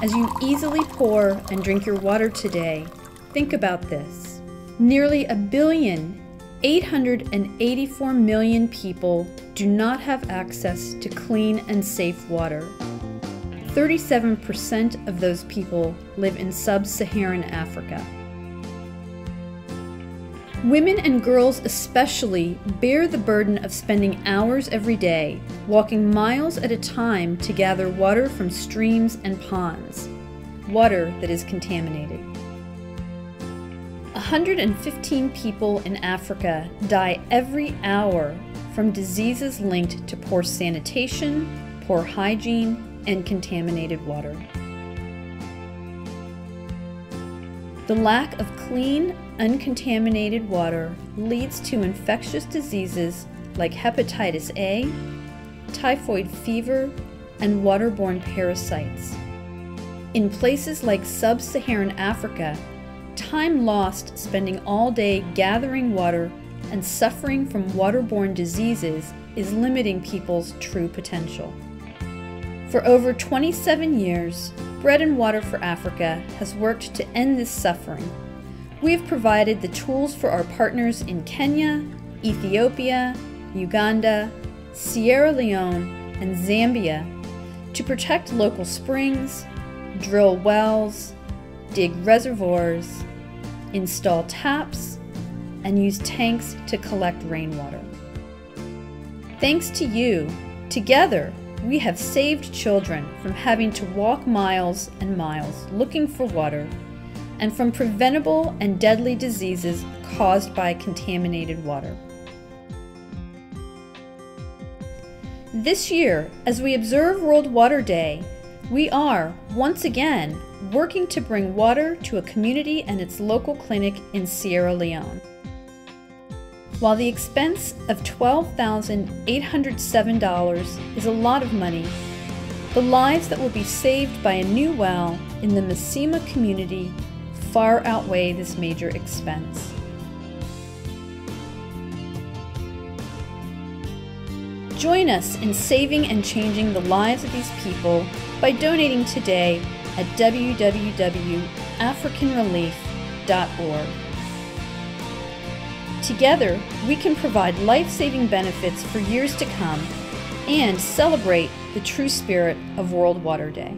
As you easily pour and drink your water today, think about this. Nearly 1,884,000,000 people do not have access to clean and safe water. 37% of those people live in sub-Saharan Africa. Women and girls especially bear the burden of spending hours every day walking miles at a time to gather water from streams and ponds, water that is contaminated. 115 people in Africa die every hour from diseases linked to poor sanitation, poor hygiene, and contaminated water. The lack of clean, uncontaminated water leads to infectious diseases like hepatitis A, typhoid fever, and waterborne parasites. In places like sub-Saharan Africa, time lost spending all day gathering water and suffering from waterborne diseases is limiting people's true potential. For over 27 years, Bread and Water for Africa has worked to end this suffering. We have provided the tools for our partners in Kenya, Ethiopia, Uganda, Sierra Leone, and Zambia to protect local springs, drill wells, dig reservoirs, install taps, and use tanks to collect rainwater. Thanks to you, together, we have saved children from having to walk miles and miles looking for water and from preventable and deadly diseases caused by contaminated water. This year, as we observe World Water Day, we are, once again, working to bring water to a community and its local clinic in Sierra Leone. While the expense of $12,807 is a lot of money, the lives that will be saved by a new well in the Messima community far outweigh this major expense. Join us in saving and changing the lives of these people by donating today at www.africanrelief.org. Together, we can provide life-saving benefits for years to come and celebrate the true spirit of World Water Day.